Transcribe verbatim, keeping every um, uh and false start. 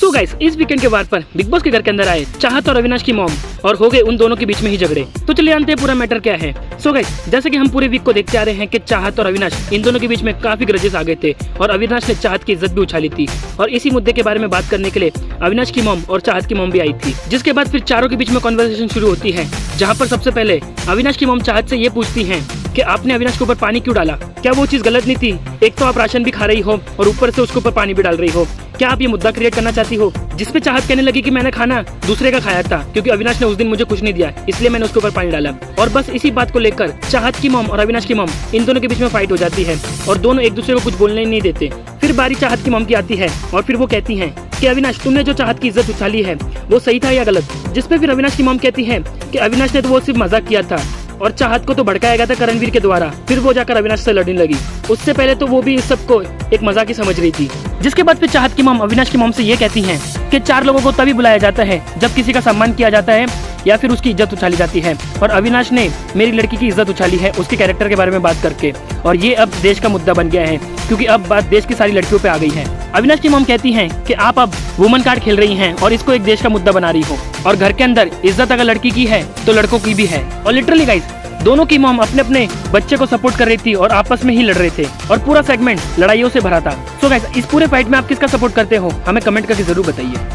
So guys, इस weekend के वार पर बिग बॉस के घर के अंदर आए चाहत और अविनाश की मॉम और हो गए उन दोनों के बीच में ही झगड़े। तो चलिए जानते हैं पूरा मैटर क्या है। सो गाइस, जैसे कि हम पूरे वीक को देखते आ रहे हैं कि चाहत और अविनाश इन दोनों के बीच में काफी ग्रजेस आ गए थे और अविनाश ने चाहत की इज्जत भी उछाली थी। और इसी मुद्दे के बारे में बात करने के लिए अविनाश की मॉम और चाहत की मॉम भी आई थी, जिसके बाद फिर चारों के बीच में कॉन्वर्सेशन शुरू होती है, जहाँ पर सबसे पहले अविनाश की मॉम चाहत से ये पूछती है कि आपने अविनाश के ऊपर पानी क्यों डाला, क्या वो चीज गलत नहीं थी? एक तो आप राशन भी खा रही हो और ऊपर से उसके ऊपर पानी भी डाल रही हो, क्या आप ये मुद्दा क्रिएट करना चाहती हो? जिसपे चाहत कहने लगी कि मैंने खाना दूसरे का खाया था क्योंकि अविनाश ने उस दिन मुझे कुछ नहीं दिया, इसलिए मैंने उसके ऊपर पानी डाला। और बस इसी बात को लेकर चाहत की मॉम और अविनाश की मॉम इन दोनों के बीच में फाइट हो जाती है और दोनों एक दूसरे को कुछ बोलने नहीं देते। फिर बारी चाहत की मॉम की आती है और फिर वो कहती है कि अविनाश, तुमने जो चाहत की इज्जत उछाली है वो सही था या गलत? जिसपे फिर अविनाश की मॉम कहती है कि अविनाश ने तो वो सिर्फ मजाक किया था और चाहत को तो भड़काया गया था करणवीर के द्वारा। फिर वो जाकर अविनाश से लड़ने लगी, उससे पहले तो वो भी इस सबको एक मजाक ही समझ रही थी। जिसके बाद फिर चाहत की मॉम अविनाश की मॉम से ये कहती हैं कि चार लोगों को तभी बुलाया जाता है जब किसी का सम्मान किया जाता है या फिर उसकी इज्जत उछाली जाती है, और अविनाश ने मेरी लड़की की इज्जत उछाली है उसके कैरेक्टर के बारे में बात करके। और ये अब देश का मुद्दा बन गया है क्योंकि अब बात देश की सारी लड़कियों पे आ गई है। अविनाश की मॉम कहती हैं कि आप अब वुमन कार्ड खेल रही हैं और इसको एक देश का मुद्दा बना रही हो, और घर के अंदर इज्जत अगर लड़की की है तो लड़कों की भी है। और लिटरली गाइस, दोनों की मॉम अपने अपने बच्चे को सपोर्ट कर रही थी और आपस में ही लड़ रहे थे और पूरा सेगमेंट लड़ाइयों से भरा था। सो गाइस, इस पूरे फाइट में आप किसका सपोर्ट करते हो, हमें कमेंट करके जरूर बताइए।